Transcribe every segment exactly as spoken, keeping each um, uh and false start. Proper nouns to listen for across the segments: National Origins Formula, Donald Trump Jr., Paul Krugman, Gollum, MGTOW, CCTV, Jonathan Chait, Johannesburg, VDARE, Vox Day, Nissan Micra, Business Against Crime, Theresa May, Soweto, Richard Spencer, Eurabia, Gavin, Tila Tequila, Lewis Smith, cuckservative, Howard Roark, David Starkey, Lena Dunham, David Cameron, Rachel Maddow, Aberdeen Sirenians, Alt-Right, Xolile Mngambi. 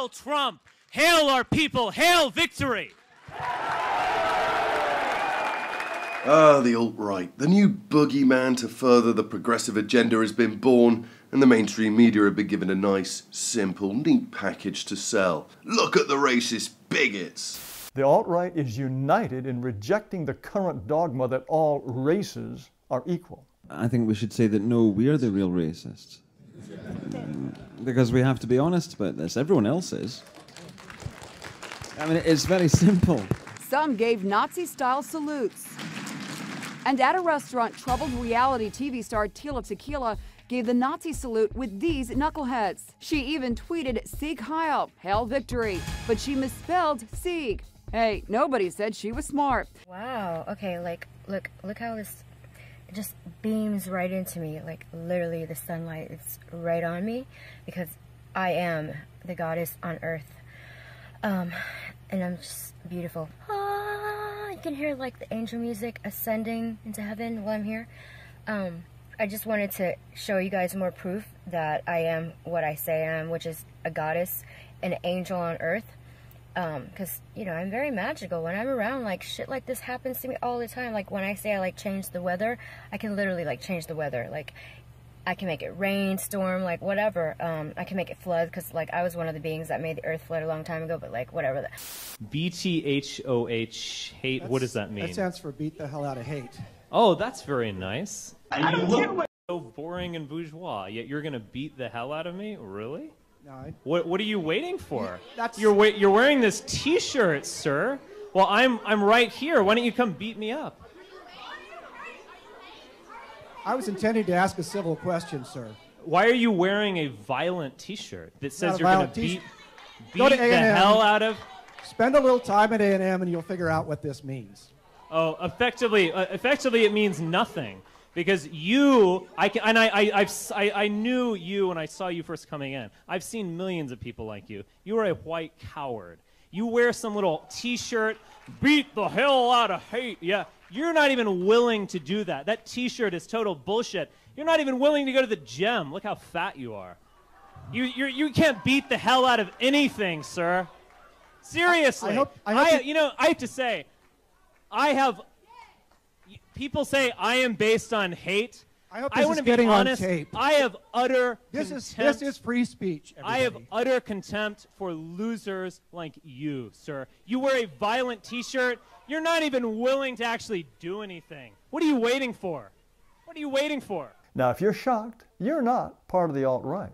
Hail Trump! Hail our people! Hail victory! Ah, the alt-right. The new boogeyman to further the progressive agenda has been born, and the mainstream media have been given a nice, simple, neat package to sell. Look at the racist bigots! The alt-right is united in rejecting the current dogma that all races are equal. I think we should say that no, we're the real racists. Because we have to be honest about this. Everyone else is. I mean, it's very simple. Some gave Nazi-style salutes. And at a restaurant, troubled reality T V star Tila Tequila gave the Nazi salute with these knuckleheads. She even tweeted, "Sieg Heil, hail victory," but she misspelled Sieg. Hey, nobody said she was smart. Wow, okay, like, look, look how this it just beams right into me. Like, literally, the sunlight is right on me, because I am the goddess on earth. Um, and I'm just beautiful. Ah, you can hear like the angel music ascending into heaven while I'm here. Um, I just wanted to show you guys more proof that I am what I say I am, which is a goddess, an angel on earth. Um, cause you know, I'm very magical. When I'm around, like, shit like this happens to me all the time. Like, when I say I like change the weather, I can literally like change the weather. Like, I can make it rain, storm, like, whatever. Um, I can make it flood, because, like, I was one of the beings that made the earth flood a long time ago, but, like, whatever. B T H O H, hate, that's, what does that mean? That stands for beat the hell out of hate. Oh, that's very nice. I don't care what... So boring and bourgeois, yet you're going to beat the hell out of me? Really? No, I... What, what are you waiting for? That's... You're, wa you're wearing this T-shirt, sir. Well, I'm, I'm right here. Why don't you come beat me up? I was intending to ask a civil question, sir. Why are you wearing a violent T-shirt that says you're going to beat, beat Go to the hell out of? Spend a little time at A and M, and you'll figure out what this means. Oh, effectively, uh, effectively, it means nothing, because you, I can, and I, I, I've, I, I knew you when I saw you first coming in. I've seen millions of people like you. You are a white coward. You wear some little T-shirt, beat the hell out of hate, yeah. You're not even willing to do that. That T-shirt is total bullshit. You're not even willing to go to the gym. Look how fat you are. You you're, you can't beat the hell out of anything, sir. Seriously. I, I hope, I hope I, you... you know, I have to say, I have... People say I am based on hate. I hope this I is getting be honest, on tape. I have utter this contempt. Is, this is free speech, everybody. I have utter contempt for losers like you, sir. You wear a violent T-shirt. You're not even willing to actually do anything. What are you waiting for? What are you waiting for? Now, if you're shocked, you're not part of the alt-right.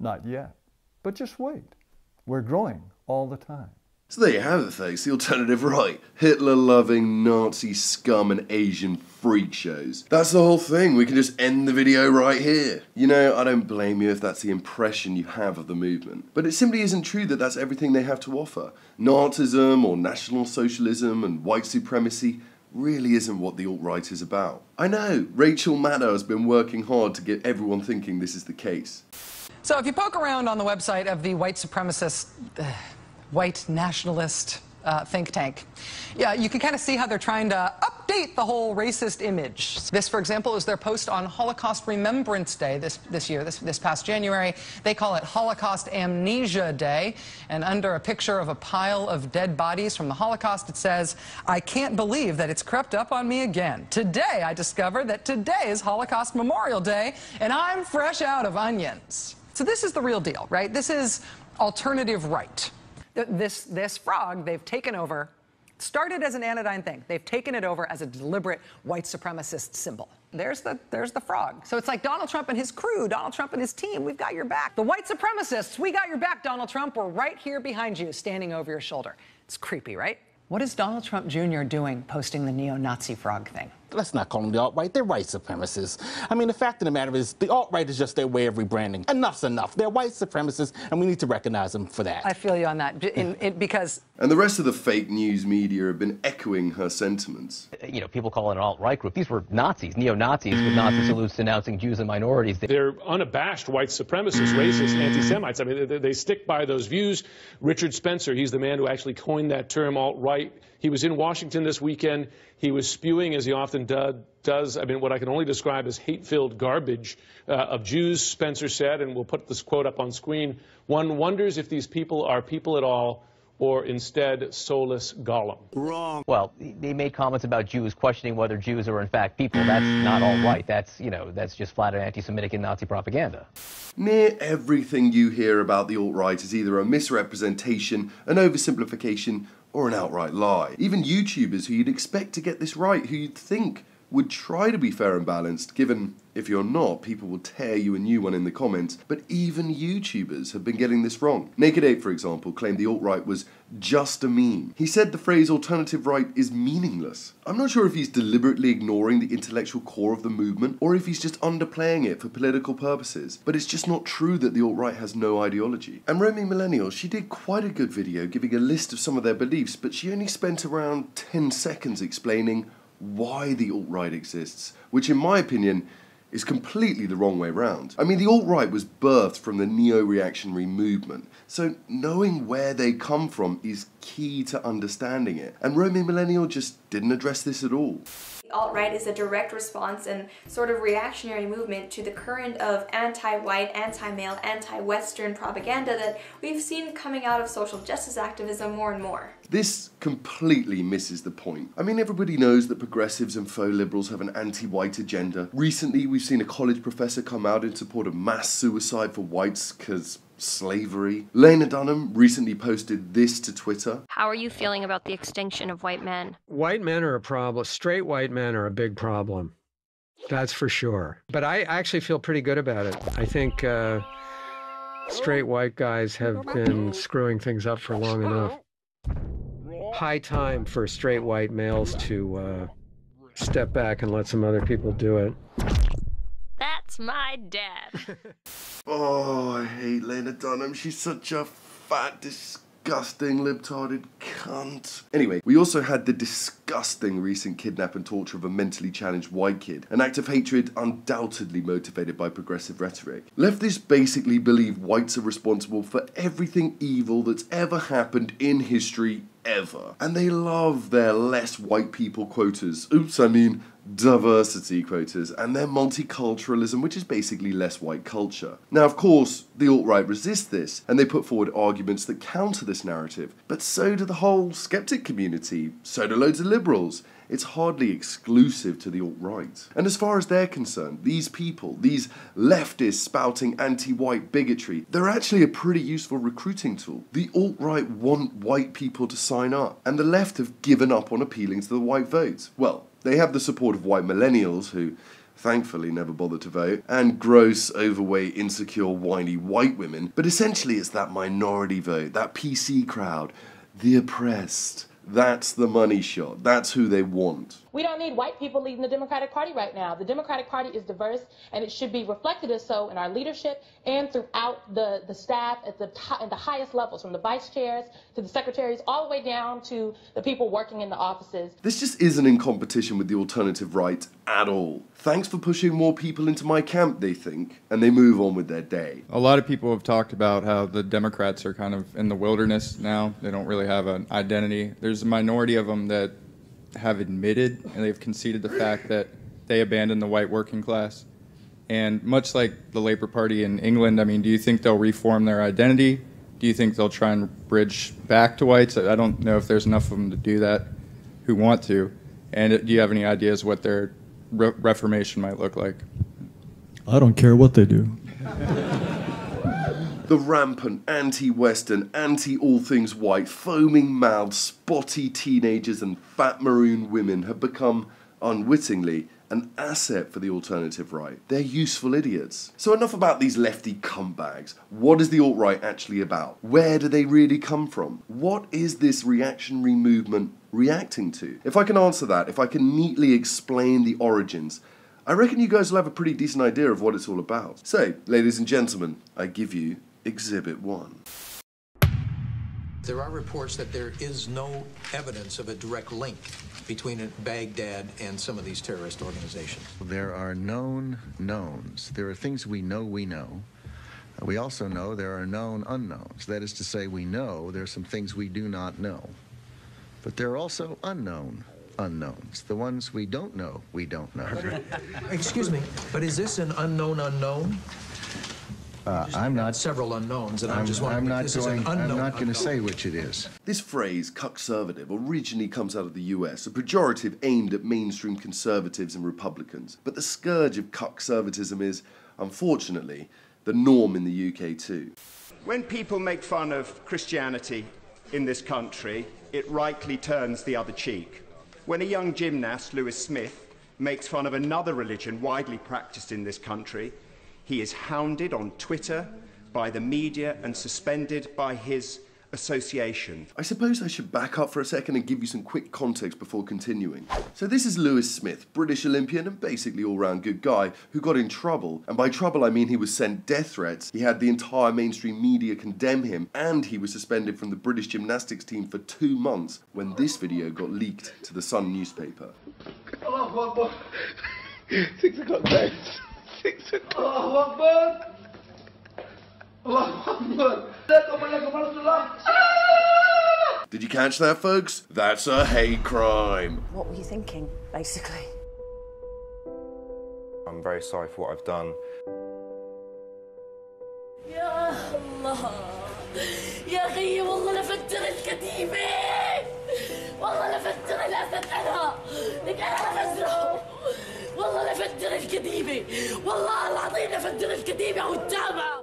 Not yet. But just wait. We're growing all the time. So there you have it, folks, the alternative right. Hitler-loving, Nazi scum and Asian freak shows. That's the whole thing. We can just end the video right here. You know, I don't blame you if that's the impression you have of the movement. But it simply isn't true that that's everything they have to offer. Nazism or National Socialism and white supremacy really isn't what the alt-right is about. I know, Rachel Maddow has been working hard to get everyone thinking this is the case. So if you poke around on the website of the white supremacist... Uh, white nationalist uh, think tank. Yeah, you can kind of see how they're trying to update the whole racist image. This, for example, is their post on Holocaust Remembrance Day this, this year, this, this past January. They call it Holocaust Amnesia Day, and under a picture of a pile of dead bodies from the Holocaust, it says, "I can't believe that it's crept up on me again. Today I discovered that today is Holocaust Memorial Day, and I'm fresh out of onions." So this is the real deal, right? This is alternative right. This, this frog they've taken over, started as an anodyne thing. They've taken it over as a deliberate white supremacist symbol. There's the, there's the frog. So it's like Donald Trump and his crew, Donald Trump and his team, we've got your back. The white supremacists, we got your back, Donald Trump. We're right here behind you, standing over your shoulder. It's creepy, right? What is Donald Trump Junior doing posting the neo-Nazi frog thing? Let's not call them the alt-right. They're white supremacists. I mean, the fact of the matter is, the alt-right is just their way of rebranding. Enough's enough. They're white supremacists, and we need to recognize them for that. I feel you on that, in, in, because... And the rest of the fake news media have been echoing her sentiments. You know, people call it an alt-right group. These were Nazis, neo-Nazis, with Nazi salutes denouncing Jews and minorities. They're unabashed white supremacists, racists, anti-Semites. I mean, they, they stick by those views. Richard Spencer, he's the man who actually coined that term alt-right. He was in Washington this weekend. He was spewing, as he often Krugman do, does, I mean, what I can only describe as hate-filled garbage uh, of Jews, Spencer said, and we'll put this quote up on screen, one wonders if these people are people at all, or instead soulless Gollum. Wrong. Well, they made comments about Jews, questioning whether Jews are in fact people. That's not all right. That's, you know, that's just flat anti-Semitic and Nazi propaganda. Near everything you hear about the alt-right is either a misrepresentation, an oversimplification, or an outright lie. Even YouTubers who you'd expect to get this right, who you'd think would try to be fair and balanced, given if you're not, people will tear you a new one in the comments, but even YouTubers have been getting this wrong. Naked Ape, for example, claimed the alt-right was just a meme. He said the phrase alternative right is meaningless. I'm not sure if he's deliberately ignoring the intellectual core of the movement, or if he's just underplaying it for political purposes, but it's just not true that the alt-right has no ideology. And Roaming Millennials, she did quite a good video giving a list of some of their beliefs, but she only spent around ten seconds explaining why the alt-right exists, which in my opinion is completely the wrong way round. I mean, the alt-right was birthed from the neo-reactionary movement, so knowing where they come from is key to understanding it, and Roaming Millennial just didn't address this at all. The alt-right is a direct response and sort of reactionary movement to the current of anti-white, anti-male, anti-Western propaganda that we've seen coming out of social justice activism more and more. This completely misses the point. I mean, everybody knows that progressives and faux liberals have an anti-white agenda. Recently, we've seen a college professor come out in support of mass suicide for whites because slavery. Lena Dunham recently posted this to Twitter. How are you feeling about the extinction of white men? White men are a problem. Straight white men are a big problem. That's for sure. But I actually feel pretty good about it. I think uh, straight white guys have been screwing things up for long enough. High time for straight white males to uh, step back and let some other people do it. That's my dad. Oh, I hate Lena Dunham. She's such a fat, disgusting, libtarded cunt. Anyway, we also had the disgusting recent kidnap and torture of a mentally challenged white kid, an act of hatred undoubtedly motivated by progressive rhetoric. Leftists basically believe whites are responsible for everything evil that's ever happened in history ever. And they love their less white people quotas. Oops, I mean diversity quotas, and their multiculturalism, which is basically less white culture. Now, of course, the alt-right resists this, and they put forward arguments that counter this narrative, but so do the whole skeptic community, so do loads of liberals. It's hardly exclusive to the alt-right. And as far as they're concerned, these people, these leftists spouting anti-white bigotry, they're actually a pretty useful recruiting tool. The alt-right want white people to sign up, and the left have given up on appealing to the white vote. Well, they have the support of white millennials, who thankfully never bother to vote, and gross, overweight, insecure, whiny white women, but essentially it's that minority vote, that P C crowd, the oppressed. That's the money shot. That's who they want. We don't need white people leading the Democratic Party right now. The Democratic Party is diverse, and it should be reflected as so in our leadership and throughout the, the staff at the, at the highest levels, from the vice chairs to the secretaries, all the way down to the people working in the offices. This just isn't in competition with the alternative right at all. Thanks for pushing more people into my camp, they think, and they move on with their day. A lot of people have talked about how the Democrats are kind of in the wilderness now. They don't really have an identity. There's There's a minority of them that have admitted and they've conceded the fact that they abandoned the white working class. And much like the Labour Party in England, I mean, do you think they'll reform their identity? Do you think they'll try and bridge back to whites? I don't know if there's enough of them to do that who want to. And do you have any ideas what their re reformation might look like? I don't care what they do. The rampant, anti-Western, anti-all-things-white, foaming-mouthed, spotty teenagers and fat maroon women have become, unwittingly, an asset for the alternative right. They're useful idiots. So enough about these lefty cumbags. What is the alt-right actually about? Where do they really come from? What is this reactionary movement reacting to? If I can answer that, if I can neatly explain the origins, I reckon you guys will have a pretty decent idea of what it's all about. So, ladies and gentlemen, I give you Exhibit one. There are reports that there is no evidence of a direct link between Baghdad and some of these terrorist organizations. There are known knowns. There are things we know we know. We also know there are known unknowns. That is to say, we know there are some things we do not know. But there are also unknown unknowns. The ones we don't know, we don't know. Excuse me, but is this an unknown unknown? Uh, I'm not several unknowns, and I'm, I'm just wondering. I'm not this going. Is an I'm not going to say which it is. This phrase "cuckservative" originally comes out of the U S, a pejorative aimed at mainstream conservatives and Republicans. But the scourge of cuckservatism is, unfortunately, the norm in the U K too. When people make fun of Christianity in this country, it rightly turns the other cheek. When a young gymnast, Lewis Smith, makes fun of another religion widely practiced in this country, he is hounded on Twitter, by the media, and suspended by his association. I suppose I should back up for a second and give you some quick context before continuing. So this is Lewis Smith, British Olympian and basically all-round good guy, who got in trouble. And by trouble I mean he was sent death threats, he had the entire mainstream media condemn him, and he was suspended from the British gymnastics team for two months when this video got leaked to the Sun newspaper. Oh, one more. Six o'clock next. Allah Akbar! Allah Akbar! Did you catch that, folks? That's a hate crime. What were you thinking, basically? I'm very sorry for what I've done. Ya Allah! Ya akhi, wallah la fatter al-katibi! Wallah la fatter al-asad ana! Lik ana fazro! والله لفدر الكذيبة والله العظيم لفدر الكذيبة والتابعة.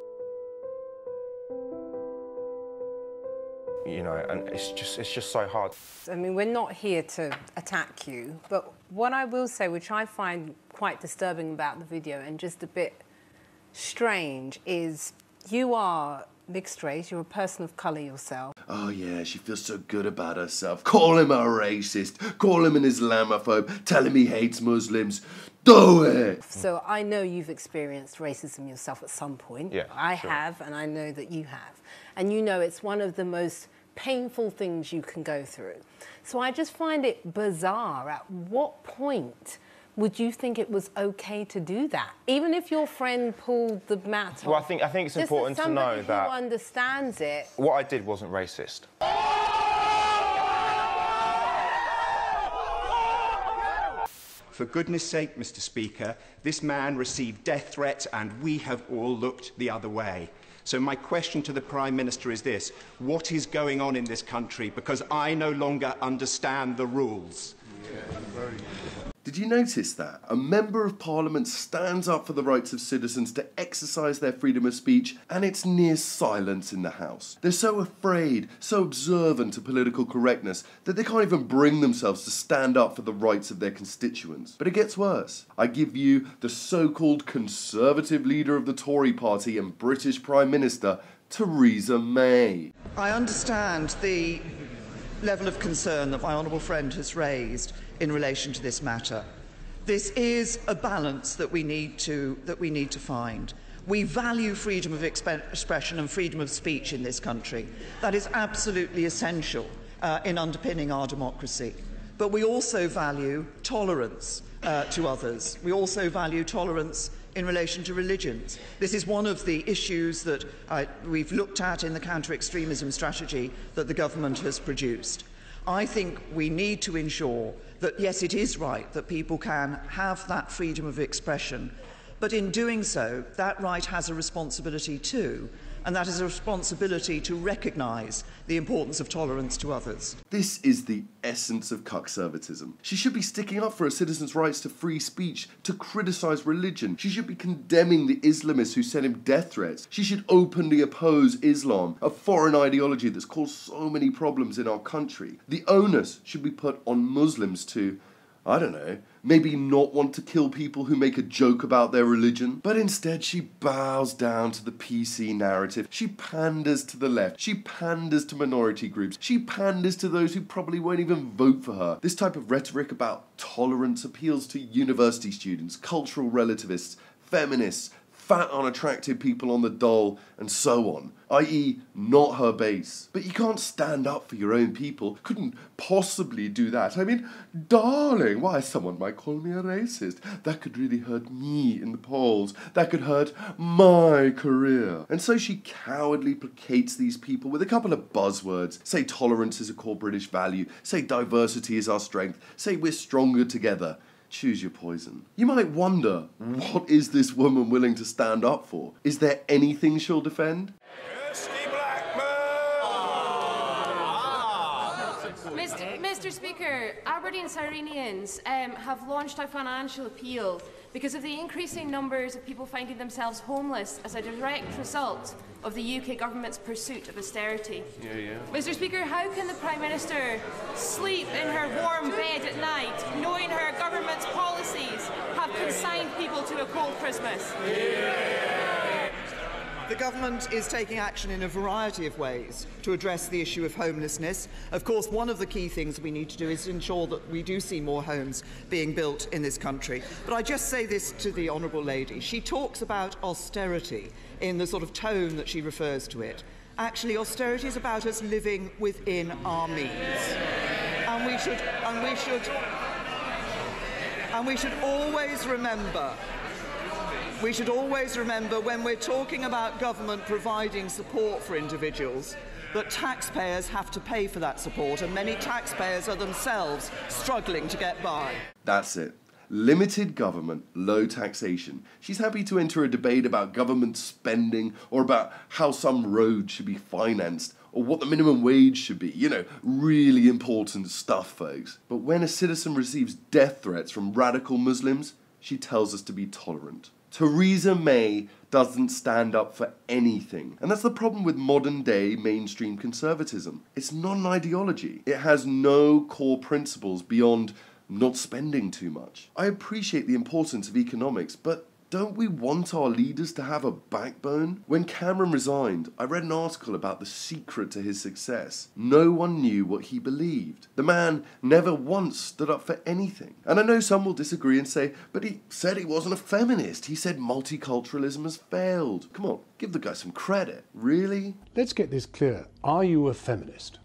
You know, and it's just it's just so hard. I mean, we're not here to attack you, but what I will say, which I find quite disturbing about the video and just a bit strange, is you are mixed race, you're a person of colour yourself. Oh yeah, she feels so good about herself. Call him a racist, call him an Islamophobe, tell him he hates Muslims. Do it! So I know you've experienced racism yourself at some point. Yeah, I sure. have, and I know that you have. And you know it's one of the most painful things you can go through. So I just find it bizarre. At what point would you think it was okay to do that, even if your friend pulled the mat off? Well, I think I think it's just important to know who that understands it. What I did wasn't racist. For goodness' sake, Mister Speaker, this man received death threats, and we have all looked the other way. So my question to the Prime Minister is this: what is going on in this country? Because I no longer understand the rules. Yeah, very good. Did you notice that? A Member of Parliament stands up for the rights of citizens to exercise their freedom of speech, and it's near silence in the House. They're so afraid, so observant of political correctness, that they can't even bring themselves to stand up for the rights of their constituents. But it gets worse. I give you the so-called Conservative leader of the Tory party and British Prime Minister, Theresa May. I understand the level of concern that my honourable friend has raised in relation to this matter. This is a balance that we need to, that we need to find. We value freedom of expression and freedom of speech in this country. That is absolutely essential uh, in underpinning our democracy. But we also value tolerance uh, to others. We also value tolerance in relation to religions. This is one of the issues that uh, we've looked at in the counter-extremism strategy that the government has produced. I think we need to ensure that, yes, it is right that people can have that freedom of expression, but in doing so, that right has a responsibility too, and that is a responsibility to recognise the importance of tolerance to others. This is the essence of cuckservatism. She should be sticking up for a citizen's rights to free speech, to criticise religion. She should be condemning the Islamists who sent him death threats. She should openly oppose Islam, a foreign ideology that's caused so many problems in our country. The onus should be put on Muslims to, I don't know, maybe not want to kill people who make a joke about their religion. But instead she bows down to the P C narrative. She panders to the left. She panders to minority groups. She panders to those who probably won't even vote for her. This type of rhetoric about tolerance appeals to university students, cultural relativists, feminists, fat, unattractive people on the dole, and so on, that is not her base. But you can't stand up for your own people. Couldn't possibly do that. I mean, darling, why, someone might call me a racist. That could really hurt me in the polls. That could hurt my career. And so she cowardly placates these people with a couple of buzzwords. Say tolerance is a core British value. Say diversity is our strength. Say we're stronger together. Choose your poison. You might wonder, what is this woman willing to stand up for? Is there anything she'll defend? Mister Speaker, Aberdeen Sirenians um, have launched a financial appeal because of the increasing numbers of people finding themselves homeless as a direct result of the U K government's pursuit of austerity. Yeah, yeah. Mister Speaker, how can the Prime Minister sleep in her warm bed at night knowing her government's policies have consigned people to a cold Christmas? Yeah. The government is taking action in a variety of ways to address the issue of homelessness. Of course, one of the key things we need to do is ensure that we do see more homes being built in this country. But I just say this to the Honourable Lady. She talks about austerity in the sort of tone that she refers to it. Actually, austerity is about us living within our means. And we should, and we should, and we should always remember We should always remember, when we're talking about government providing support for individuals, that taxpayers have to pay for that support, and many taxpayers are themselves struggling to get by. That's it. Limited government, low taxation. She's happy to enter a debate about government spending, or about how some road should be financed, or what the minimum wage should be. You know, really important stuff, folks. But when a citizen receives death threats from radical Muslims, she tells us to be tolerant. Theresa May doesn't stand up for anything. And that's the problem with modern-day mainstream conservatism. It's not an ideology. It has no core principles beyond not spending too much. I appreciate the importance of economics, but don't we want our leaders to have a backbone? When Cameron resigned, I read an article about the secret to his success. No one knew what he believed. The man never once stood up for anything. And I know some will disagree and say, but he said he wasn't a feminist. He said multiculturalism has failed. Come on, give the guy some credit. Really? Let's get this clear. Are you a feminist?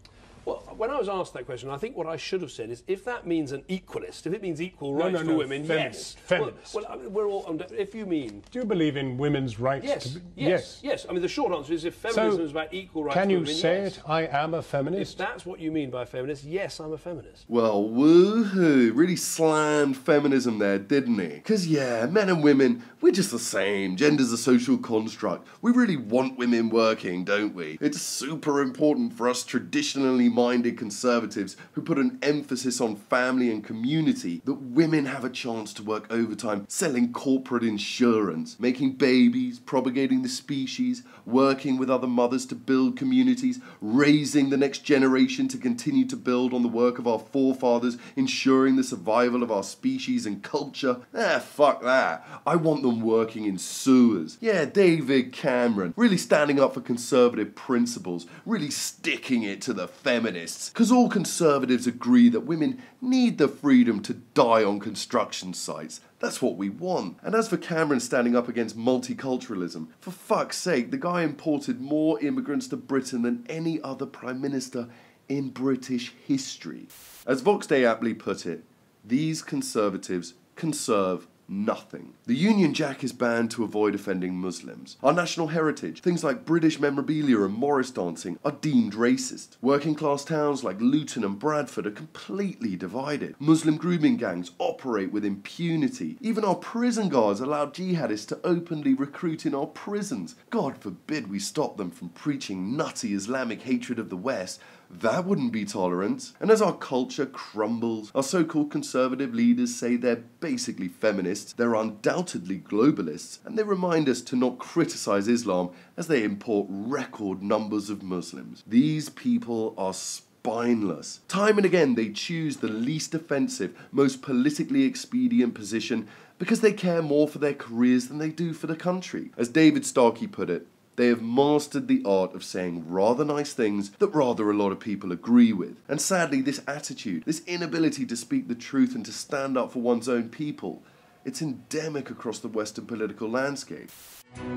Well, when I was asked that question, I think what I should have said is, if that means an equalist, if it means equal rights no, no, for no, women, feminist, yes. Feminist. Well, well I mean, we're all, if you mean... Do you believe in women's rights? Yes, to be, yes, yes, yes. I mean, the short answer is, if feminism so is about equal rights for women, can you say yes. it, I am a feminist? If that's what you mean by feminist, yes, I'm a feminist. Well, woohoo, really slammed feminism there, didn't he? Because, yeah, men and women, we're just the same. Gender's a social construct. We really want women working, don't we? It's super important for us traditionally minded conservatives who put an emphasis on family and community that women have a chance to work overtime, selling corporate insurance, making babies, propagating the species, working with other mothers to build communities, raising the next generation to continue to build on the work of our forefathers, ensuring the survival of our species and culture. Eh, fuck that. I want them working in sewers. Yeah, David Cameron, really standing up for conservative principles, really sticking it to the feminist. Because all conservatives agree that women need the freedom to die on construction sites. That's what we want. And as for Cameron standing up against multiculturalism, for fuck's sake, the guy imported more immigrants to Britain than any other Prime Minister in British history. As Vox Day aptly put it, these conservatives conserve nothing. The Union Jack is banned to avoid offending Muslims. Our national heritage, things like British memorabilia and Morris dancing, are deemed racist. Working class towns like Luton and Bradford are completely divided. Muslim grooming gangs operate with impunity. Even our prison guards allow jihadists to openly recruit in our prisons. God forbid we stop them from preaching nutty Islamic hatred of the West. That wouldn't be tolerant. And as our culture crumbles, our so-called conservative leaders say they're basically feminists, they're undoubtedly globalists, and they remind us to not criticize Islam as they import record numbers of Muslims. These people are spineless. Time and again, they choose the least offensive, most politically expedient position because they care more for their careers than they do for the country. As David Starkey put it, they have mastered the art of saying rather nice things that rather a lot of people agree with. And sadly, this attitude, this inability to speak the truth and to stand up for one's own people, It's endemic across the Western political landscape.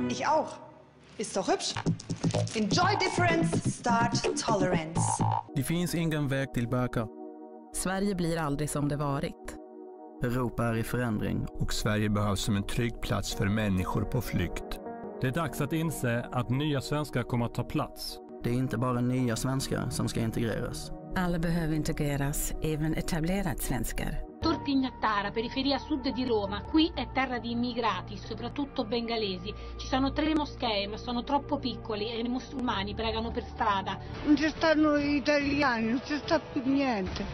Ich auch. Ist doch hübsch. Enjoy difference, start tolerance. Det finns ingen väg tillbaka. Sverige blir aldrig som det varit. Europa är i förändring och Sverige behövs som en trygg plats för människor på flykt. Det är dags att inse att nya svenskar kommer att ta plats. Det är inte bara nya svenskar som ska integreras. Alla behöver integreras, även etablerade svenskar. Torpignattara, periferia sud di Roma, qui è terra di immigrati, soprattutto bengalesi. Ci sono tre moschee, ma sono troppo piccoli e i musulmani pregano per strada. Non ci stanno gli italiani, non ci sta più niente.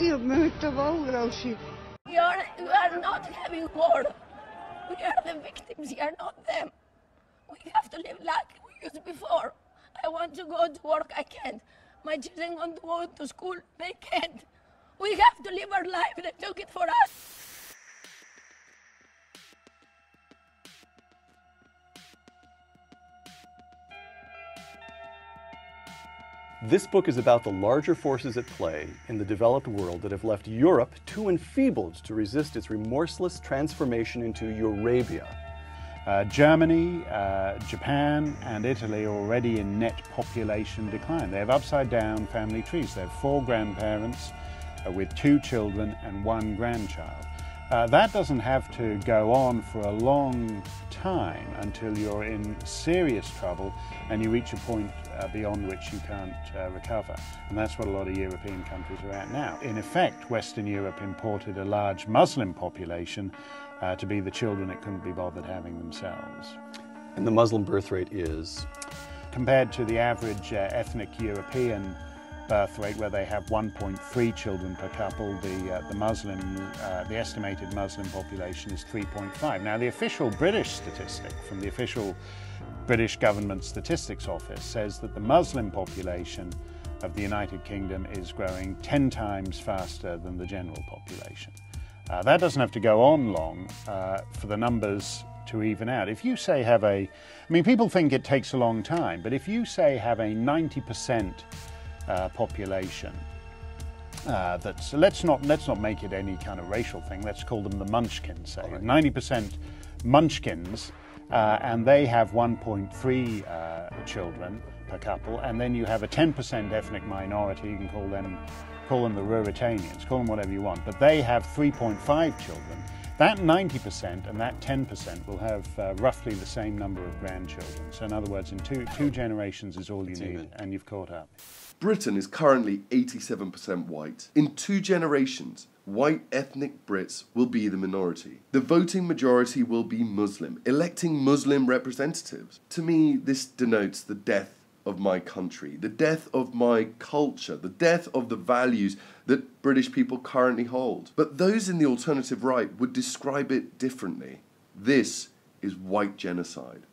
Io mi metto paura a uscire. We are, we are not having war. We are the victims, we are not them. We have to live like we used before. I want to go to work, I can't. My children want to go to school, they can't. We have to live our life, they took it for us. This book is about the larger forces at play in the developed world that have left Europe too enfeebled to resist its remorseless transformation into Eurabia. Uh, Germany, uh, Japan, and Italy are already in net population decline. They have upside-down family trees. They have four grandparents uh, with two children and one grandchild. Uh, that doesn't have to go on for a long time until you're in serious trouble and you reach a point uh, beyond which you can't uh, recover. And that's what a lot of European countries are at now. In effect, Western Europe imported a large Muslim population Uh, to be the children it couldn't be bothered having themselves. And the Muslim birth rate is? Compared to the average uh, ethnic European birth rate, where they have one point three children per couple, the, uh, the Muslim, uh, the estimated Muslim population is three point five. Now, the official British statistic from the official British Government Statistics Office says that the Muslim population of the United Kingdom is growing ten times faster than the general population. Uh, that doesn't have to go on long uh, for the numbers to even out. If you say have a, I mean, people think it takes a long time, but if you say have a ninety percent uh, population, uh, that's, let's not, let's not make it any kind of racial thing, let's call them the munchkins, say, ninety percent munchkins, uh, and they have one point three uh, children per couple, and then you have a ten percent ethnic minority, you can call them Call them the Ruritanians, call them whatever you want, but they have three point five children. That ninety percent and that ten percent will have uh, roughly the same number of grandchildren. So in other words, in two, two generations is all you need, and you've caught up. Britain is currently eighty-seven percent white. In two generations, white ethnic Brits will be the minority. The voting majority will be Muslim, electing Muslim representatives. To me, this denotes the death of my country, the death of my culture, the death of the values that British people currently hold. But those in the alternative right would describe it differently. This is white genocide.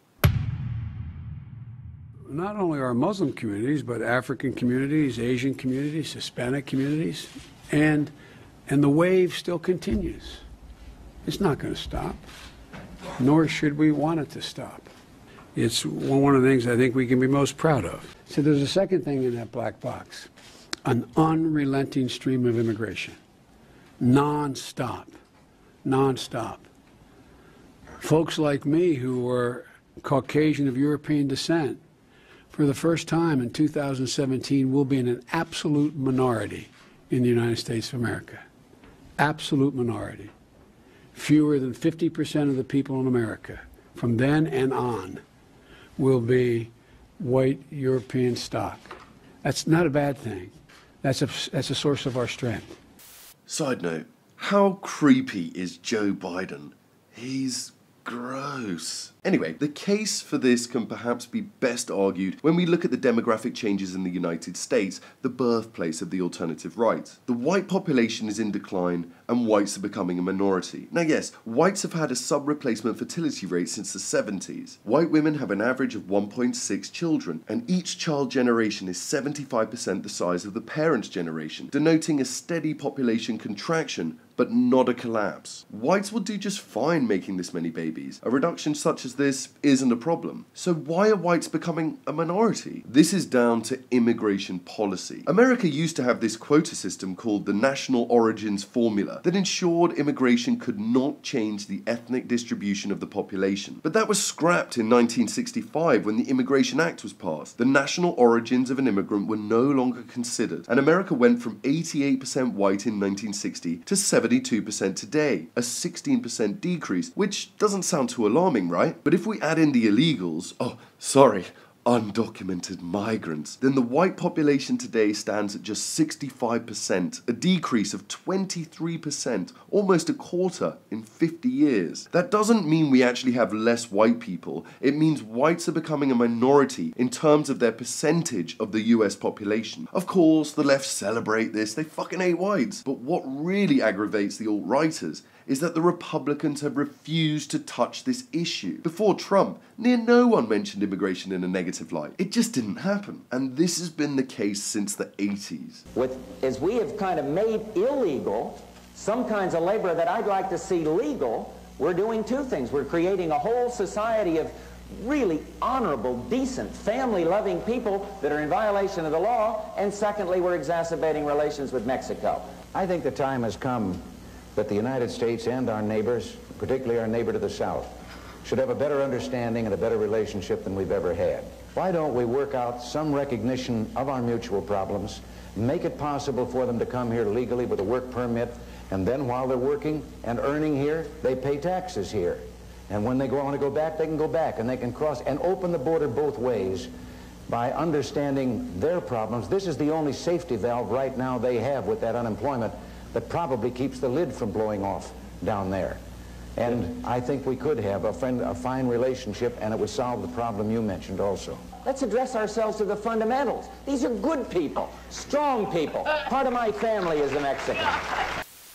Not only our Muslim communities, but African communities, Asian communities, Hispanic communities, and, and the wave still continues. It's not going to stop, nor should we want it to stop. It's one of the things I think we can be most proud of. So there's a second thing in that black box, an unrelenting stream of immigration, non-stop, non-stop. Folks like me who were Caucasian of European descent, for the first time in two thousand seventeen, will be in an absolute minority in the United States of America. Absolute minority. Fewer than fifty percent of the people in America from then and on will be white European stock. That's not a bad thing. That's a, that's a source of our strength. Side note, how creepy is Joe Biden? He's gross. Anyway, the case for this can perhaps be best argued when we look at the demographic changes in the United States, the birthplace of the alternative right. The white population is in decline and whites are becoming a minority. Now yes, whites have had a sub-replacement fertility rate since the seventies. White women have an average of one point six children, and each child generation is seventy-five percent the size of the parent generation, denoting a steady population contraction but not a collapse. Whites will do just fine making this many babies. A reduction such as because this isn't a problem. So why are whites becoming a minority? This is down to immigration policy. America used to have this quota system called the National Origins Formula that ensured immigration could not change the ethnic distribution of the population. But that was scrapped in nineteen sixty-five when the Immigration Act was passed. The national origins of an immigrant were no longer considered, and America went from eighty-eight percent white in nineteen sixty to seventy-two percent today, a sixteen percent decrease, which doesn't sound too alarming, right? But if we add in the illegals, oh, sorry, undocumented migrants, then the white population today stands at just sixty-five percent, a decrease of twenty-three percent, almost a quarter in fifty years. That doesn't mean we actually have less white people, it means whites are becoming a minority in terms of their percentage of the U S population. Of course, the left celebrate this, they fucking hate whites, but what really aggravates the alt-righters is that the Republicans have refused to touch this issue. Before Trump, near no one mentioned immigration in a negative light. It just didn't happen. And this has been the case since the eighties. With, as we have kind of made illegal some kinds of labor that I'd like to see legal, we're doing two things. We're creating a whole society of really honorable, decent, family-loving people that are in violation of the law, and secondly, we're exacerbating relations with Mexico. I think the time has come that the United States and our neighbors, particularly our neighbor to the south, should have a better understanding and a better relationship than we've ever had. Why don't we work out some recognition of our mutual problems, make it possible for them to come here legally with a work permit, and then while they're working and earning here, they pay taxes here. And when they want to go back, they can go back, and they can cross and open the border both ways by understanding their problems. This is the only safety valve right now they have with that unemployment that probably keeps the lid from blowing off down there. And I think we could have a, friend, a fine relationship, and it would solve the problem you mentioned also. Let's address ourselves to the fundamentals. These are good people, strong people. Part of my family is a Mexican.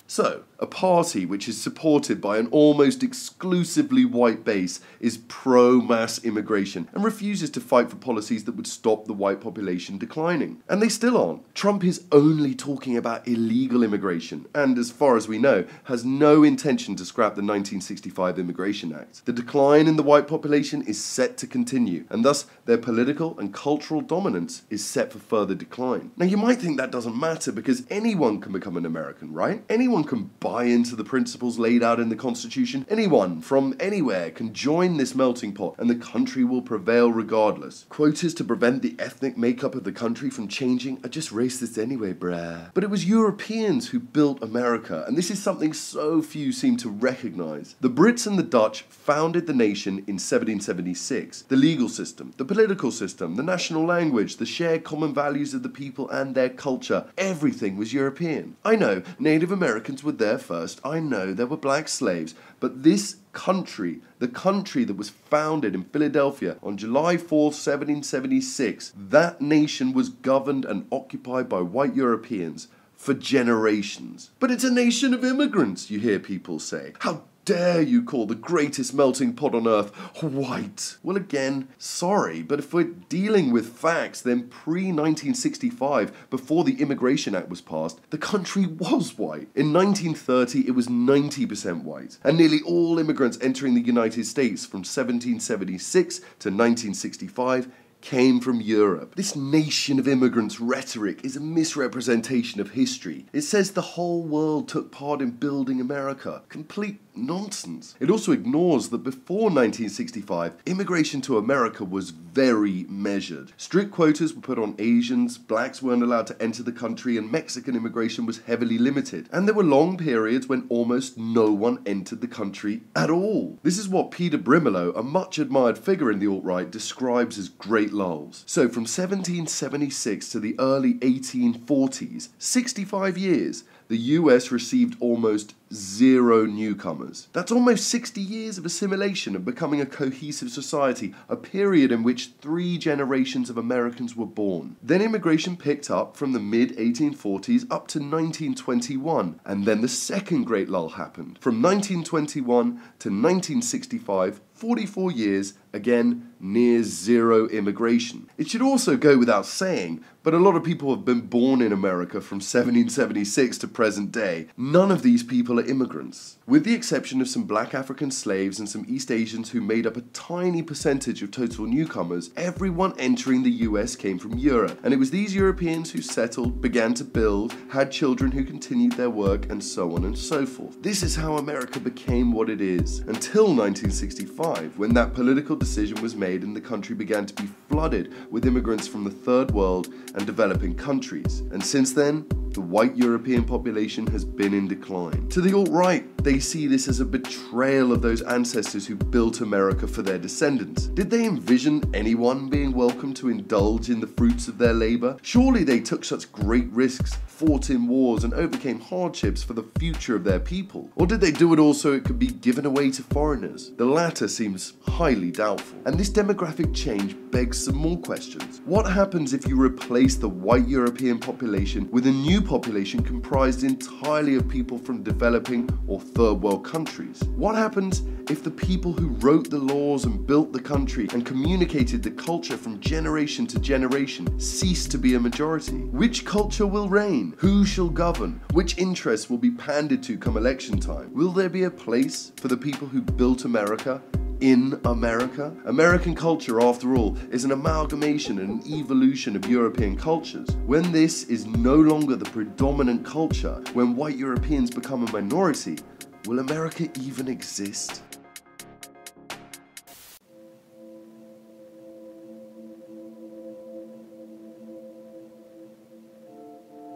So, a party which is supported by an almost exclusively white base is pro-mass immigration and refuses to fight for policies that would stop the white population declining. And they still aren't. Trump is only talking about illegal immigration and, as far as we know, has no intention to scrap the nineteen sixty-five Immigration Act. The decline in the white population is set to continue, and thus their political and cultural dominance is set for further decline. Now, you might think that doesn't matter because anyone can become an American, right? Anyone can buy into the principles laid out in the Constitution. Anyone from anywhere can join this melting pot and the country will prevail regardless. Quotas to prevent the ethnic makeup of the country from changing are just racist anyway, bruh. But it was Europeans who built America, and this is something so few seem to recognize. The Brits and the Dutch founded the nation in seventeen seventy-six. The legal system, the political system, the national language, the shared common values of the people and their culture, everything was European. I know, Native Americans were there first, I know there were black slaves, but this country, the country that was founded in Philadelphia on July fourth, seventeen seventy-six, that nation was governed and occupied by white Europeans for generations. But it's a nation of immigrants, you hear people say. How dare you call the greatest melting pot on earth white? Well, again, sorry, but if we're dealing with facts, then pre nineteen sixty-five, before the Immigration Act was passed, the country was white. In nineteen thirty, it was ninety percent white, and nearly all immigrants entering the United States from seventeen seventy-six to nineteen sixty-five came from Europe. This nation of immigrants rhetoric is a misrepresentation of history. It says the whole world took part in building America. Complete nonsense. It also ignores that before nineteen sixty-five, immigration to America was very measured. Strict quotas were put on Asians, blacks weren't allowed to enter the country, and Mexican immigration was heavily limited. And there were long periods when almost no one entered the country at all. This is what Peter Brimelow, a much admired figure in the alt-right, describes as great lulls. So from seventeen seventy-six to the early eighteen forties, sixty-five years, the U S received almost zero newcomers. That's almost sixty years of assimilation and becoming a cohesive society, a period in which three generations of Americans were born. Then immigration picked up from the mid eighteen forties up to nineteen twenty-one, and then the second Great Lull happened. From nineteen twenty-one to nineteen sixty-five, forty-four years, again, near zero immigration. It should also go without saying, but a lot of people have been born in America from seventeen seventy-six to present day. None of these people are immigrants. With the exception of some black African slaves and some East Asians who made up a tiny percentage of total newcomers, everyone entering the U S came from Europe, and it was these Europeans who settled, began to build, had children who continued their work, and so on and so forth. This is how America became what it is, until nineteen sixty-five, when that political decision was made and the country began to be flooded with immigrants from the Third World and developing countries. And since then, the white European population has been in decline. To the alt-right, they see this as a betrayal of those ancestors who built America for their descendants. Did they envision anyone being welcome to indulge in the fruits of their labor? Surely they took such great risks, fought in wars, and overcame hardships for the future of their people. Or did they do it all so it could be given away to foreigners? The latter seems highly doubtful. And this demographic change begs some more questions. What happens if you replace the white European population with a new population comprised entirely of people from developing or third world countries? What happens if the people who wrote the laws and built the country and communicated the culture from generation to generation cease to be a majority? Which culture will reign? Who shall govern? Which interests will be panded to come election time? Will there be a place for the people who built America in America? American culture, after all, is an amalgamation and an evolution of European cultures. When this is no longer the predominant culture, when white Europeans become a minority, will America even exist?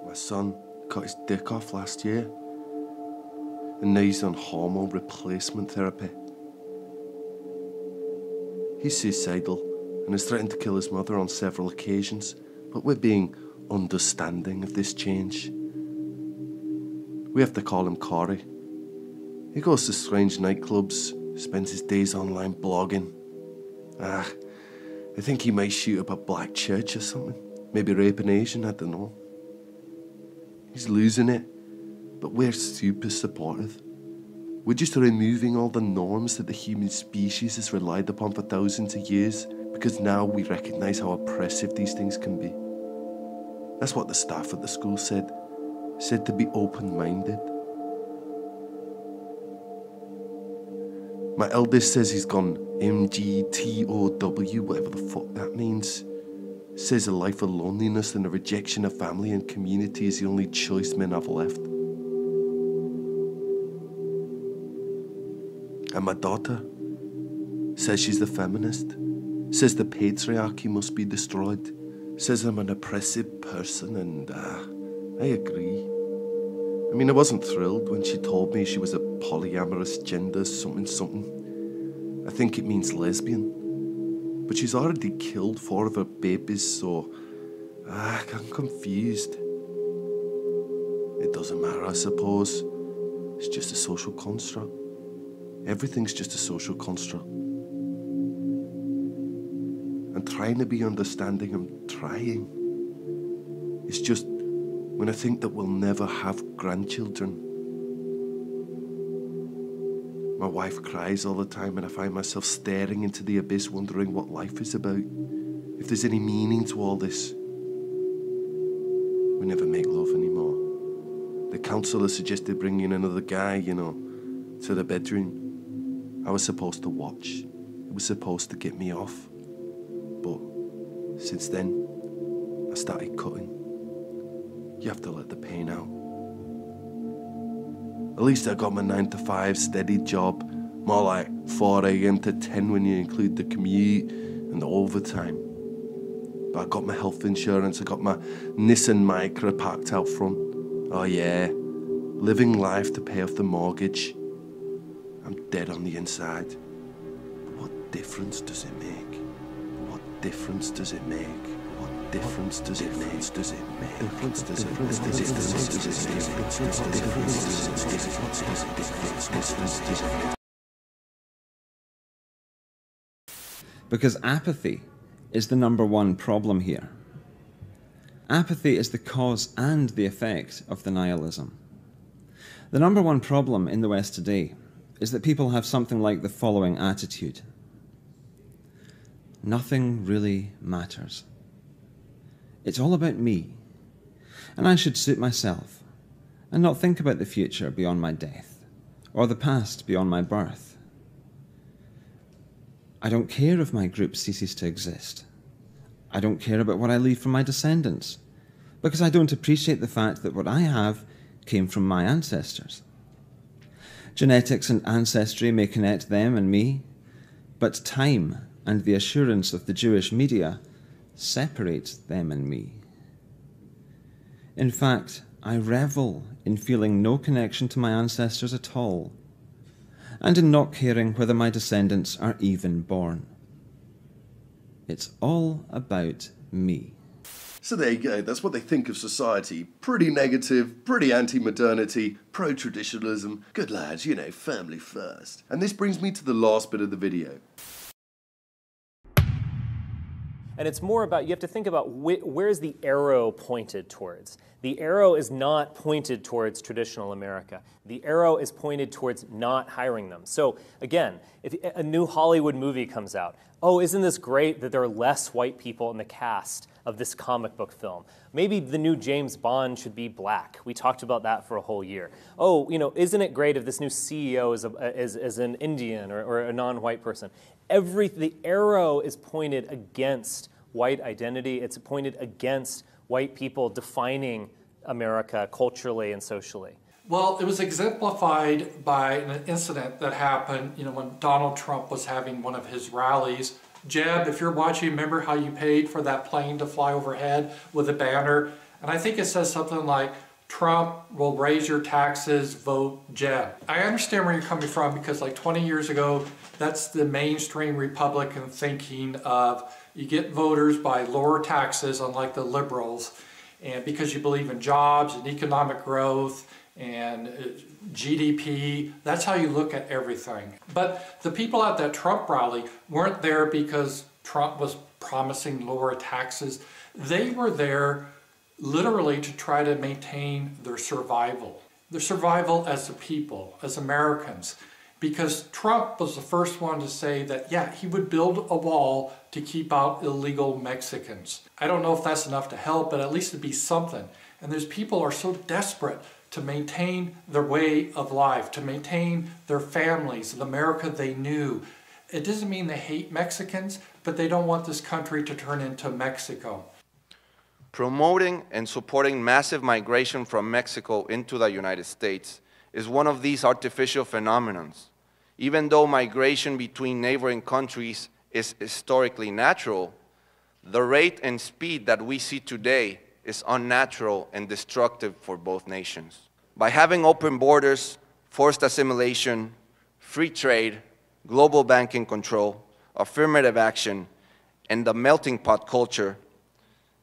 My son cut his dick off last year, and now he's on hormone replacement therapy. He's suicidal and has threatened to kill his mother on several occasions, but we're being understanding of this change. We have to call him Corey. He goes to strange nightclubs, spends his days online blogging. Ah, I think he might shoot up a black church or something. Maybe rape an Asian, I don't know. He's losing it, but we're super supportive. We're just removing all the norms that the human species has relied upon for thousands of years, because now we recognize how oppressive these things can be. That's what the staff at the school said, said to be open-minded. My eldest says he's gone M G T O W, whatever the fuck that means. Says a life of loneliness and a rejection of family and community is the only choice men have left. And my daughter says she's the feminist, says the patriarchy must be destroyed, says I'm an oppressive person, and uh, I agree. I mean, I wasn't thrilled when she told me she was a polyamorous gender something something. I think it means lesbian. But she's already killed four of her babies, so uh, I'm confused. It doesn't matter, I suppose. It's just a social construct. Everything's just a social construct. I'm trying to be understanding, I'm trying. It's just when I think that we'll never have grandchildren. My wife cries all the time and I find myself staring into the abyss, wondering what life is about, if there's any meaning to all this. We never make love anymore. The counselor suggested bringing another guy, you know, to the bedroom. I was supposed to watch. It was supposed to get me off. But since then, I started cutting. You have to let the pain out. At least I got my nine to five steady job, more like four A M to ten when you include the commute and the overtime. But I got my health insurance, I got my Nissan Micra parked out front. Oh yeah, living life to pay off the mortgage. I'm dead on the inside. But what difference does it make? What difference does it make? What difference does it make? What difference does it make? Difference does it make? Difference does it make? Difference does it make? Because apathy is the number one problem here. Apathy is the cause and the effect of the nihilism. The number one problem in the West today is that people have something like the following attitude. Nothing really matters. It's all about me, and I should suit myself and not think about the future beyond my death or the past beyond my birth. I don't care if my group ceases to exist. I don't care about what I leave for my descendants, because I don't appreciate the fact that what I have came from my ancestors. Genetics and ancestry may connect them and me, but time and the assurance of the Jewish media separate them and me. In fact, I revel in feeling no connection to my ancestors at all, and in not caring whether my descendants are even born. It's all about me. So there you go, that's what they think of society. Pretty negative, pretty anti-modernity, pro-traditionalism. Good lads, you know, family first. And this brings me to the last bit of the video. And it's more about, you have to think about wh where's the arrow pointed towards. The arrow is not pointed towards traditional America. The arrow is pointed towards not hiring them. So again, if a new Hollywood movie comes out, oh, isn't this great that there are less white people in the cast of this comic book film? Maybe the new James Bond should be black. We talked about that for a whole year. Oh, you know, isn't it great if this new C E O is, a, is, is an Indian or, or a non-white person? Every, the arrow is pointed against white identity. It's pointed against white people defining America culturally and socially. Well, it was exemplified by an incident that happened, you know, when Donald Trump was having one of his rallies. Jeb, if you're watching, remember how you paid for that plane to fly overhead with a banner? And I think it says something like, Trump will raise your taxes, vote Jeb. I understand where you're coming from because like twenty years ago, that's the mainstream Republican thinking of you get voters by lower taxes, unlike the liberals, and because you believe in jobs and economic growth and G D P, that's how you look at everything. But the people at that Trump rally weren't there because Trump was promising lower taxes. They were there literally to try to maintain their survival, their survival as a people, as Americans, because Trump was the first one to say that, yeah, he would build a wall to keep out illegal Mexicans. I don't know if that's enough to help, but at least it'd be something. And those people are so desperate to maintain their way of life, to maintain their families, the America they knew. It doesn't mean they hate Mexicans, but they don't want this country to turn into Mexico. Promoting and supporting massive migration from Mexico into the United States is one of these artificial phenomena. Even though migration between neighboring countries is historically natural, the rate and speed that we see today is unnatural and destructive for both nations. By having open borders, forced assimilation, free trade, global banking control, affirmative action, and the melting pot culture,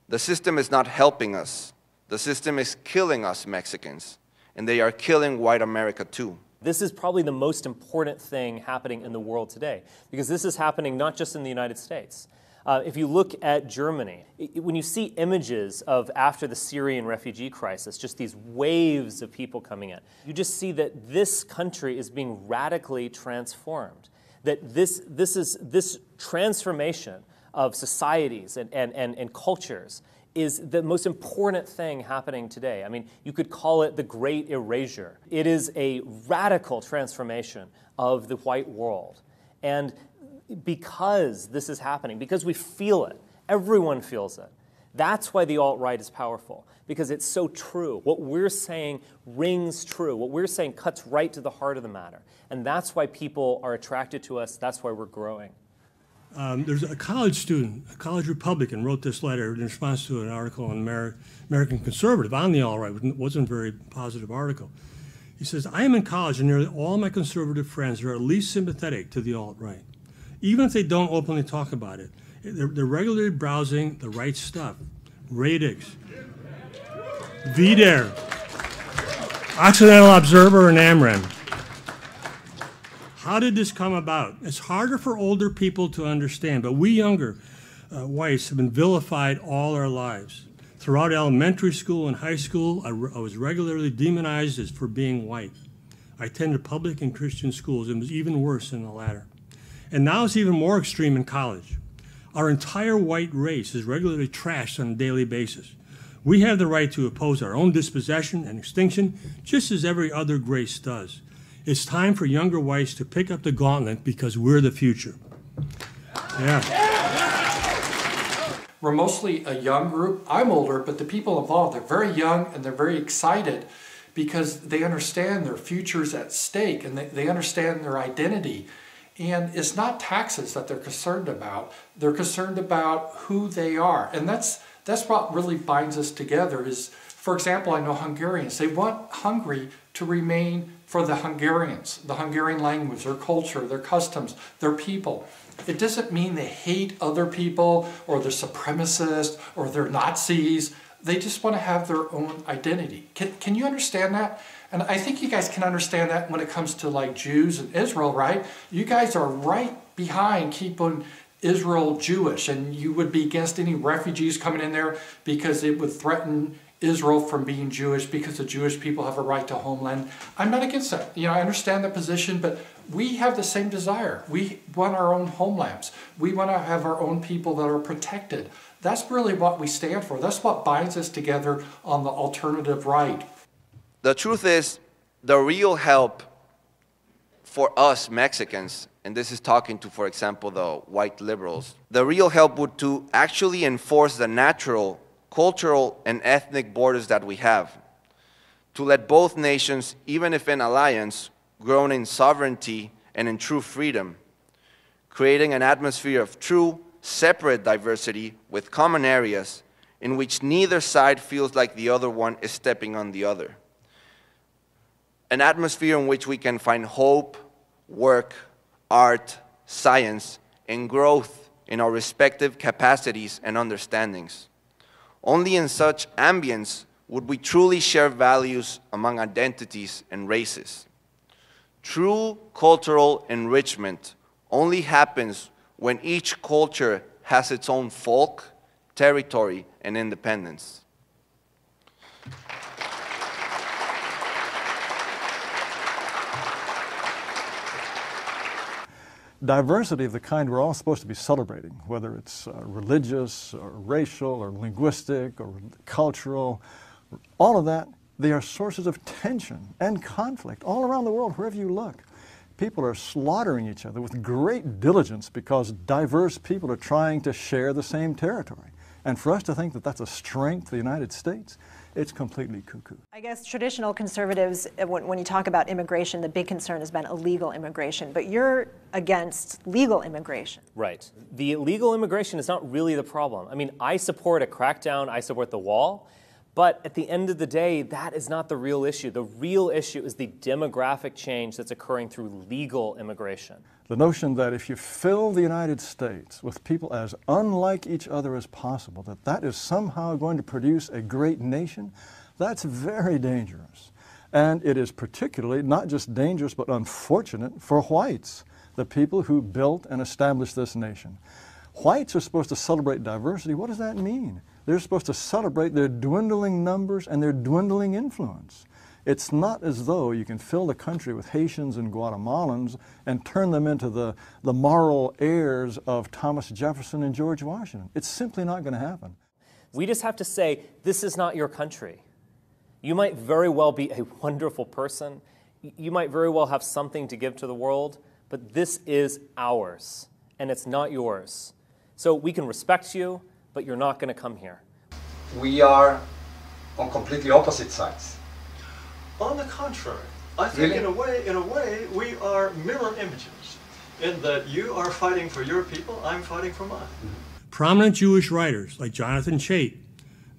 the system is not helping us. The system is killing us Mexicans, and they are killing white America too. This is probably the most important thing happening in the world today, because this is happening not just in the United States. Uh, if you look at Germany, it, when you see images of after the Syrian refugee crisis, just these waves of people coming in, you just see that this country is being radically transformed, that this, this, is, this transformation of societies and, and, and, and cultures is the most important thing happening today. I mean, you could call it the Great Erasure. It is a radical transformation of the white world. And because this is happening, because we feel it, everyone feels it. That's why the alt-right is powerful, because it's so true. What we're saying rings true. What we're saying cuts right to the heart of the matter. And that's why people are attracted to us. That's why we're growing. Um, there's a college student, a college Republican, wrote this letter in response to an article on Ameri American Conservative on the alt-right. It wasn't a very positive article. He says, I am in college and nearly all my conservative friends are at least sympathetic to the alt-right. Even if they don't openly talk about it, they're, they're regularly browsing the right stuff. Radix, V D A R E, Occidental Observer, and A M R A M. How did this come about? It's harder for older people to understand, but we younger uh, whites have been vilified all our lives. Throughout elementary school and high school, I, re I was regularly demonized as for being white. I attended public and Christian schools and was even worse in the latter. And now it's even more extreme in college. Our entire white race is regularly trashed on a daily basis. We have the right to oppose our own dispossession and extinction, just as every other race does. It's time for younger whites to pick up the gauntlet because we're the future. Yeah. We're mostly a young group. I'm older, but the people involved, they're very young and they're very excited because they understand their future's at stake and they, they understand their identity. And it's not taxes that they're concerned about. They're concerned about who they are. And that's, that's what really binds us together is, for example, I know Hungarians. They want Hungary to remain for the Hungarians, the Hungarian language, their culture, their customs, their people. It doesn't mean they hate other people or they're supremacists or they're Nazis. They just want to have their own identity. Can, can you understand that? And I think you guys can understand that when it comes to like Jews and Israel, right? You guys are right behind keeping Israel Jewish, and you would be against any refugees coming in there because it would threaten Israel from being Jewish because the Jewish people have a right to homeland. I'm not against that. You know, I understand the position, but we have the same desire. We want our own homelands. We want to have our own people that are protected. That's really what we stand for. That's what binds us together on the alternative right. The truth is, the real help for us Mexicans, and this is talking to, for example, the white liberals, the real help would to actually enforce the natural, cultural, and ethnic borders that we have, to let both nations, even if in alliance, grow in sovereignty and in true freedom, creating an atmosphere of true, separate diversity with common areas in which neither side feels like the other one is stepping on the other. An atmosphere in which we can find hope, work, art, science, and growth in our respective capacities and understandings. Only in such ambience would we truly share values among identities and races. True cultural enrichment only happens when each culture has its own folk, territory, and independence. Diversity of the kind we're all supposed to be celebrating, whether it's uh, religious or racial or linguistic or cultural, all of that, they are sources of tension and conflict all around the world, wherever you look. People are slaughtering each other with great diligence because diverse people are trying to share the same territory. And for us to think that that's a strength of the United States, it's completely cuckoo. I guess traditional conservatives, when you talk about immigration, the big concern has been illegal immigration, but you're against legal immigration. Right. The illegal immigration is not really the problem. I mean, I support a crackdown, I support the wall, but at the end of the day, that is not the real issue. The real issue is the demographic change that's occurring through legal immigration. The notion that if you fill the United States with people as unlike each other as possible, that that is somehow going to produce a great nation, that's very dangerous. And it is particularly not just dangerous, but unfortunate for whites, the people who built and established this nation. Whites are supposed to celebrate diversity. What does that mean? They're supposed to celebrate their dwindling numbers and their dwindling influence. It's not as though you can fill the country with Haitians and Guatemalans and turn them into the, the moral heirs of Thomas Jefferson and George Washington. It's simply not going to happen. We just have to say, this is not your country. You might very well be a wonderful person. You might very well have something to give to the world, but this is ours, and it's not yours. So we can respect you, but you're not going to come here. We are on completely opposite sides. On the contrary, I think really? in a way, in a way, we are mirror images, in that you are fighting for your people, I'm fighting for mine. Prominent Jewish writers like Jonathan Chait,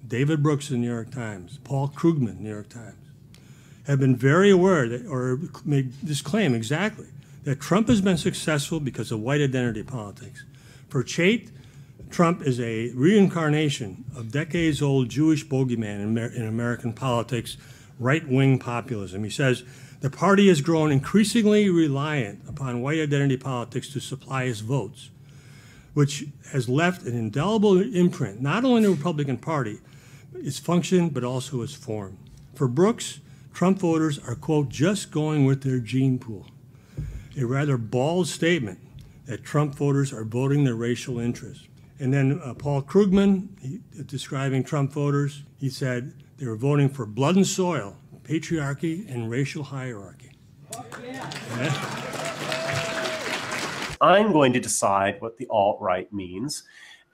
David Brooks in the New York Times, Paul Krugman, New York Times, have been very aware that, or made this claim exactly, that Trump has been successful because of white identity politics. For Chait, Trump is a reincarnation of decades-old Jewish bogeyman in, Amer in American politics, right-wing populism. He says, the party has grown increasingly reliant upon white identity politics to supply its votes, which has left an indelible imprint, not only in the Republican Party, its function, but also its form. For Brooks, Trump voters are, quote, just going with their gene pool, a rather bald statement that Trump voters are voting their racial interests. And then uh, Paul Krugman, he, describing Trump voters, he said they were voting for blood and soil, patriarchy, and racial hierarchy. I'm going to decide what the alt-right means.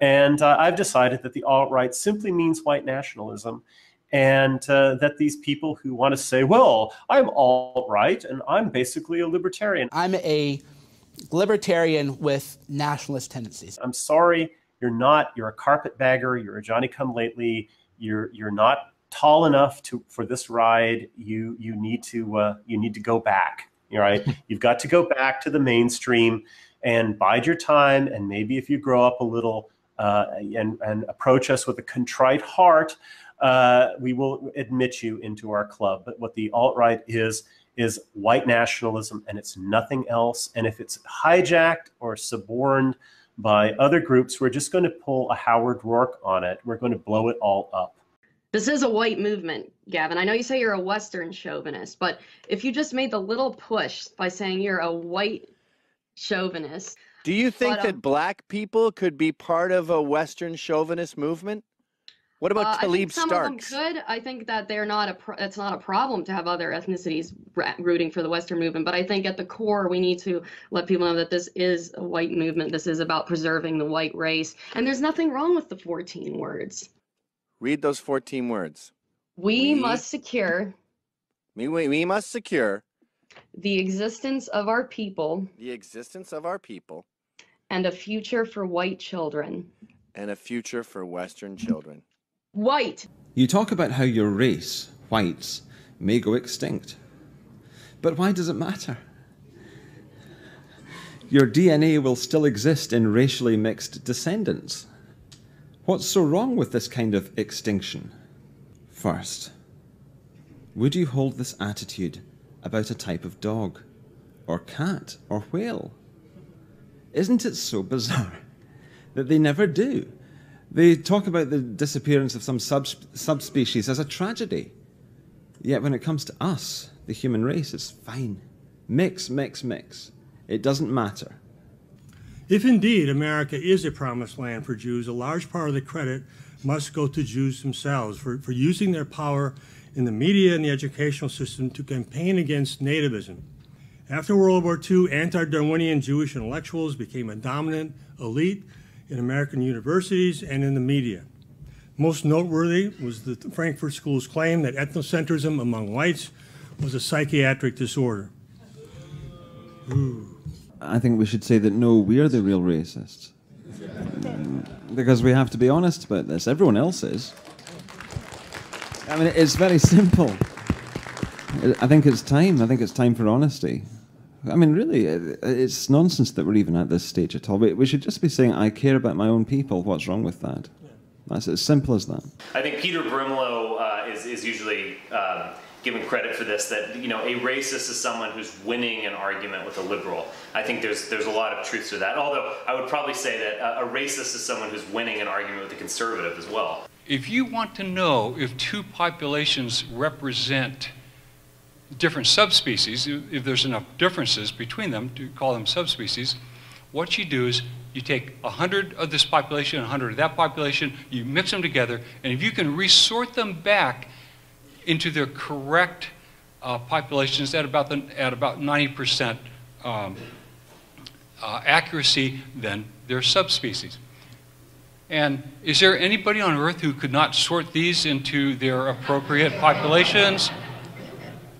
And uh, I've decided that the alt-right simply means white nationalism, and uh, that these people who want to say, well, I'm alt-right and I'm basically a libertarian. I'm a libertarian with nationalist tendencies. I'm sorry, you're not, you're a carpetbagger, you're a Johnny-come-lately, you're, you're not tall enough to, for this ride, you, you, need to, uh, you need to go back, right? You've got to go back to the mainstream and bide your time, and maybe if you grow up a little uh, and, and approach us with a contrite heart, Uh, we will admit you into our club. But what the alt-right is, is white nationalism, and it's nothing else. And if it's hijacked or suborned by other groups, we're just going to pull a Howard Roark on it. We're going to blow it all up. This is a white movement, Gavin. I know you say you're a Western chauvinist, but if you just made the little push by saying you're a white chauvinist. Do you think but, um, that black people could be part of a Western chauvinist movement? What about uh, Talib I think some Starks? Of them could. I think that they're not a pro it's not a problem to have other ethnicities rooting for the Western movement. But I think at the core, we need to let people know that this is a white movement. This is about preserving the white race. And there's nothing wrong with the fourteen words. Read those fourteen words. We, we must secure. We, we, we must secure. The existence of our people. The existence of our people. And a future for white children. And a future for Western children. White. You talk about how your race, whites, may go extinct. But why does it matter? Your D N A will still exist in racially mixed descendants. What's so wrong with this kind of extinction? First, would you hold this attitude about a type of dog, or cat, or whale? Isn't it so bizarre that they never do? They talk about the disappearance of some sub subspecies as a tragedy. Yet when it comes to us, the human race, it's fine. Mix, mix, mix. It doesn't matter. If indeed America is a promised land for Jews, a large part of the credit must go to Jews themselves for, for using their power in the media and the educational system to campaign against nativism. After World War Two, anti-Darwinian Jewish intellectuals became a dominant elite in American universities and in the media. Most noteworthy was the Frankfurt School's claim that ethnocentrism among whites was a psychiatric disorder. Ooh. I think we should say that no, we're the real racists. Because we have to be honest about this. Everyone else is. I mean, it's very simple. I think it's time. I think it's time for honesty. I mean, really, it's nonsense that we're even at this stage at all. We should just be saying, I care about my own people. What's wrong with that? Yeah. That's as simple as that. I think Peter Brimelow uh, is, is usually um, given credit for this, that, you know, a racist is someone who's winning an argument with a liberal. I think there's, there's a lot of truth to that, although I would probably say that a racist is someone who's winning an argument with a conservative as well. If you want to know if two populations represent different subspecies, if there's enough differences between them to call them subspecies, what you do is you take a hundred of this population, a hundred of that population, you mix them together, and if you can resort them back into their correct uh, populations at about the, at about ninety percent um, uh, accuracy, then they're subspecies. And is there anybody on Earth who could not sort these into their appropriate populations?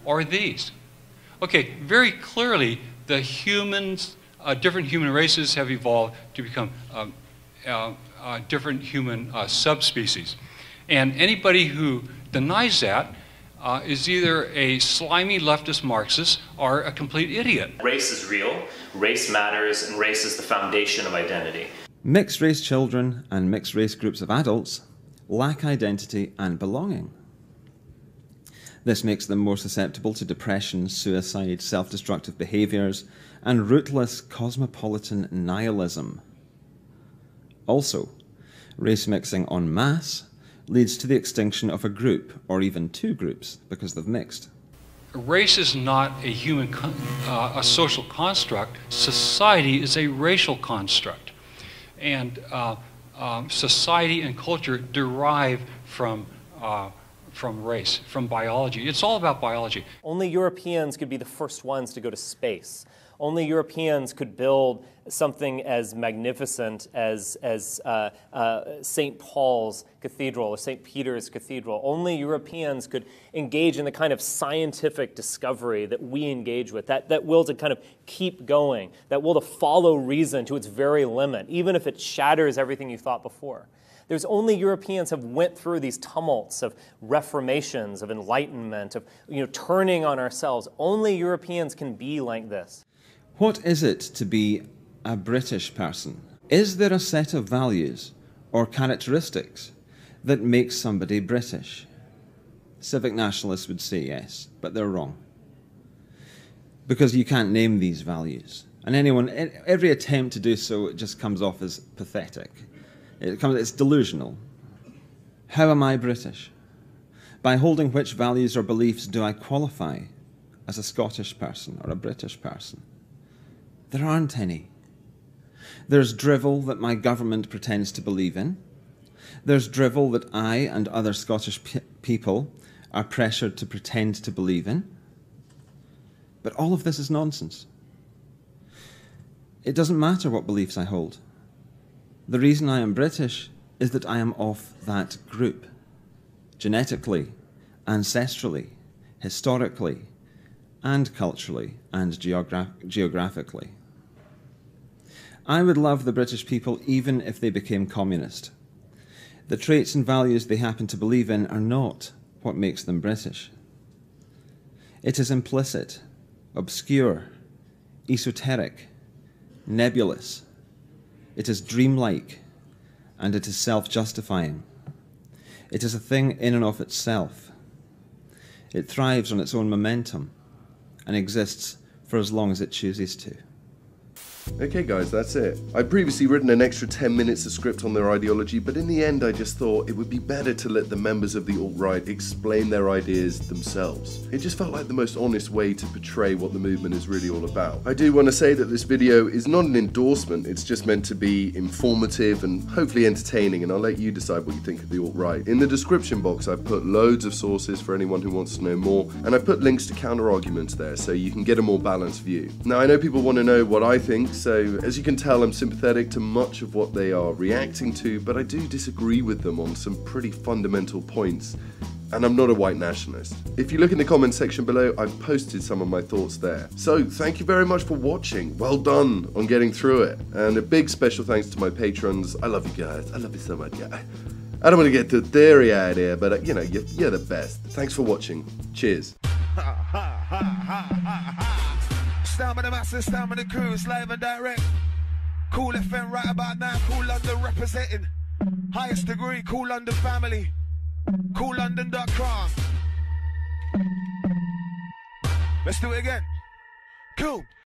Are these. Okay, very clearly the humans, uh, different human races have evolved to become um, uh, uh, different human uh, subspecies. And anybody who denies that uh, is either a slimy leftist Marxist or a complete idiot. Race is real, race matters, and race is the foundation of identity. Mixed race children and mixed race groups of adults lack identity and belonging. This makes them more susceptible to depression, suicide, self-destructive behaviours, and rootless cosmopolitan nihilism. Also, race mixing en masse leads to the extinction of a group, or even two groups, because they've mixed. Race is not a human, con uh, a social construct. Society is a racial construct. And uh, um, society and culture derive from uh, from race, from biology. It's all about biology. Only Europeans could be the first ones to go to space. Only Europeans could build something as magnificent as, as uh, uh, Saint Paul's Cathedral or Saint Peter's Cathedral. Only Europeans could engage in the kind of scientific discovery that we engage with, that, that will to kind of keep going, that will to follow reason to its very limit, even if it shatters everything you thought before. There's only Europeans have went through these tumults of reformations, of enlightenment, of you know, turning on ourselves. Only Europeans can be like this. What is it to be a British person? Is there a set of values or characteristics that makes somebody British? Civic nationalists would say yes, but they're wrong. Because you can't name these values. And anyone, every attempt to do so, it just comes off as pathetic. It comes, it's delusional. How am I British? By holding which values or beliefs do I qualify as a Scottish person or a British person? There aren't any. There's drivel that my government pretends to believe in. There's drivel that I and other Scottish pe- people are pressured to pretend to believe in. But all of this is nonsense. It doesn't matter what beliefs I hold. The reason I am British is that I am of that group, genetically, ancestrally, historically, and culturally, and geogra- geographically. I would love the British people even if they became communist. The traits and values they happen to believe in are not what makes them British. It is implicit, obscure, esoteric, nebulous. It is dreamlike, and it is self-justifying. It is a thing in and of itself. It thrives on its own momentum and exists for as long as it chooses to. Okay guys, that's it. I'd previously written an extra ten minutes of script on their ideology, but in the end I just thought it would be better to let the members of the alt-right explain their ideas themselves. It just felt like the most honest way to portray what the movement is really all about. I do want to say that this video is not an endorsement, it's just meant to be informative and hopefully entertaining, and I'll let you decide what you think of the alt-right. In the description box I've put loads of sources for anyone who wants to know more, and I've put links to counter-arguments there so you can get a more balanced view. Now I know people want to know what I think, so as you can tell, I'm sympathetic to much of what they are reacting to, but I do disagree with them on some pretty fundamental points, and I'm not a white nationalist. If you look in the comments section below, I've posted some of my thoughts there. So thank you very much for watching. Well done on getting through it. And a big special thanks to my patrons. I love you guys. I love you so much. Yeah. I don't want to get too theory out here, but uh, you know, you're, you're the best. Thanks for watching. Cheers. Stamina the Master, Stamina the Crews, live and direct. Cool F M right about now, cool London representing. Highest degree, cool London family. cool london dot com. Let's do it again. Cool.